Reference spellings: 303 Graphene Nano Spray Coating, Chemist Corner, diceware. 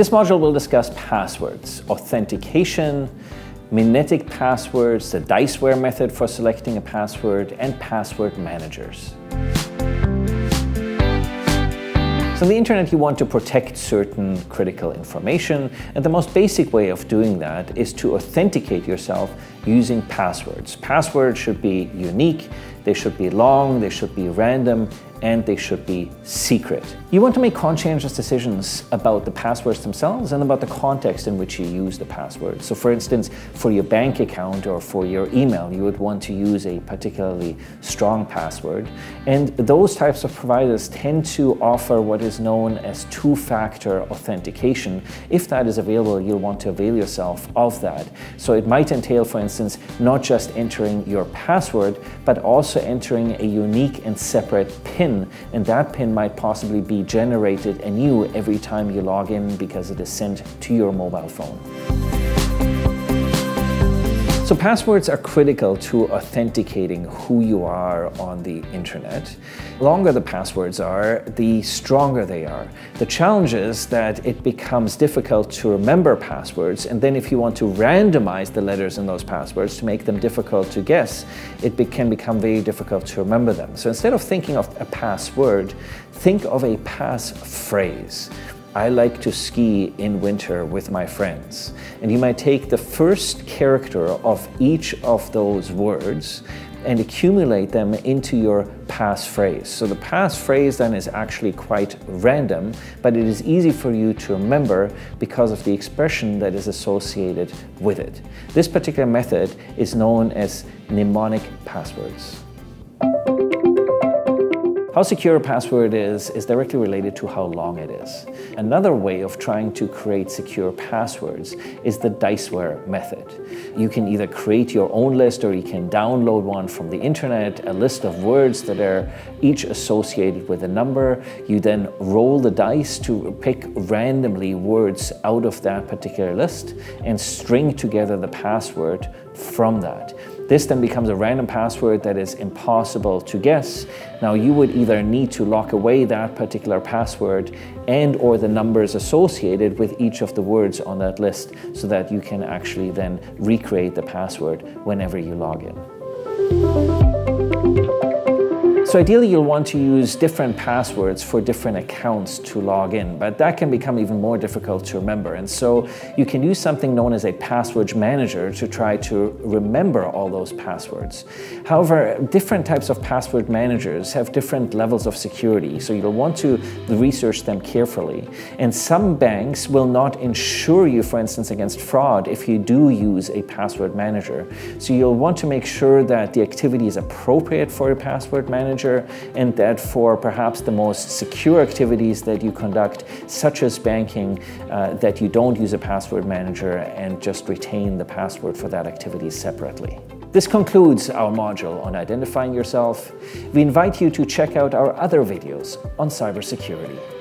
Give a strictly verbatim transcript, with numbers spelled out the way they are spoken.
this module, we'll discuss passwords, authentication, mimetic passwords, the diceware method for selecting a password, and password managers. So on the internet, you want to protect certain critical information, and the most basic way of doing that is to authenticate yourself using passwords. Passwords should be unique, they should be long, they should be random, and they should be secret. You want to make conscientious decisions about the passwords themselves and about the context in which you use the password. So for instance, for your bank account or for your email, you would want to use a particularly strong password. And those types of providers tend to offer what is known as two-factor authentication. If that is available, you'll want to avail yourself of that. So it might entail, for instance, not just entering your password, but also entering a unique and separate PIN. And that PIN might possibly be generated anew every time you log in because it is sent to your mobile phone. So passwords are critical to authenticating who you are on the internet. The longer the passwords are, the stronger they are. The challenge is that it becomes difficult to remember passwords, and then if you want to randomize the letters in those passwords to make them difficult to guess, it be- can become very difficult to remember them. So instead of thinking of a password, think of a passphrase. I like to ski in winter with my friends. And you might take the first character of each of those words and accumulate them into your passphrase. So the passphrase then is actually quite random, but it is easy for you to remember because of the expression that is associated with it. This particular method is known as mnemonic passwords. How secure a password is, is directly related to how long it is. Another way of trying to create secure passwords is the diceware method. You can either create your own list or you can download one from the internet, a list of words that are each associated with a number. You then roll the dice to pick randomly words out of that particular list and string together the password from that. This then becomes a random password that is impossible to guess. Now you would either need to lock away that particular password and or the numbers associated with each of the words on that list so that you can actually then recreate the password whenever you log in. So ideally you'll want to use different passwords for different accounts to log in, but that can become even more difficult to remember. And so you can use something known as a password manager to try to remember all those passwords. However, different types of password managers have different levels of security, so you'll want to research them carefully. And some banks will not insure you, for instance, against fraud if you do use a password manager. So you'll want to make sure that the activity is appropriate for a password manager, and that for perhaps the most secure activities that you conduct, such as banking, uh, that you don't use a password manager and just retain the password for that activity separately. This concludes our module on identifying yourself. We invite you to check out our other videos on cybersecurity.